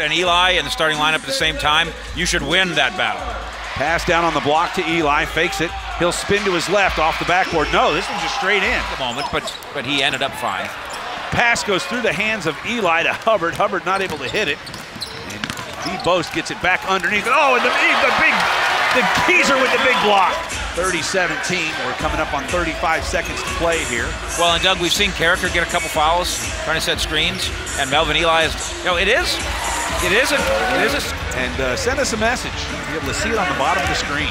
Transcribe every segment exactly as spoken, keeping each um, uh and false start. and Ely in the starting lineup at the same time, you should win that battle. Pass down on the block to Ely, fakes it. He'll spin to his left off the backboard. No, this one's just straight in at the moment, but, but he ended up fine. Pass goes through the hands of Ely to Hubbard. Hubbard not able to hit it. And DeBose gets it back underneath. Oh, and the, the big, the geezer with the big block. thirty seventeen, we're coming up on thirty-five seconds to play here. Well, and Doug, we've seen Carriker get a couple fouls, trying to set screens, and Melvin Ely is, you know, it is, it is a, it is a. And uh, send us a message. You'll be able to see it on the bottom of the screen.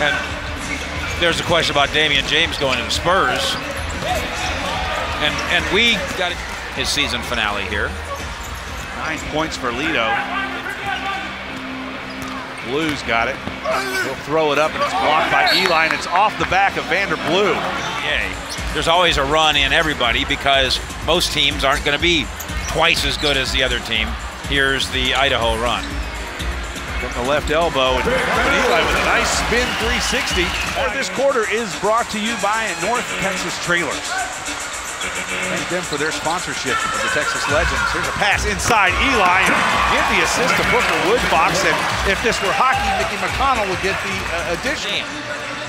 And there's a question about Damian James going to the Spurs. And, and we got his season finale here. Nine points for Lido. Blue's got it. He'll throw it up, and it's blocked by Ely, and it's off the back of Vander Blue. Yay. There's always a run in everybody because most teams aren't going to be twice as good as the other team. Here's the Idaho run. From the left elbow, and Ely with a nice spin three sixty. This quarter is brought to you by North Texas Trailers. Thank them for their sponsorship of the Texas Legends. Here's a pass inside Ely. Give the assist to Booker Woodbox, and if this were hockey, Mickey McConnell would get the uh, addition.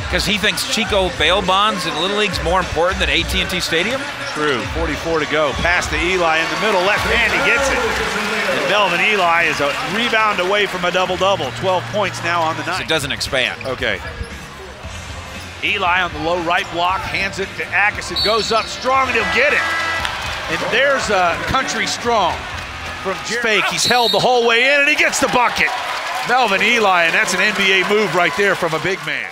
Because he thinks Chico bail bonds in Little League's more important than A T and T Stadium? True. forty-four to go. Pass to Ely in the middle. Left hand, he gets it. And Melvin Ely is a rebound away from a double-double. twelve points now on the night. So it doesn't expand. Okay. Ely on the low right block, hands it to Ackison, goes up strong, and he'll get it. And there's a country strong from Jer fake. He's held the whole way in, and he gets the bucket. Melvin Ely, and that's an N B A move right there from a big man.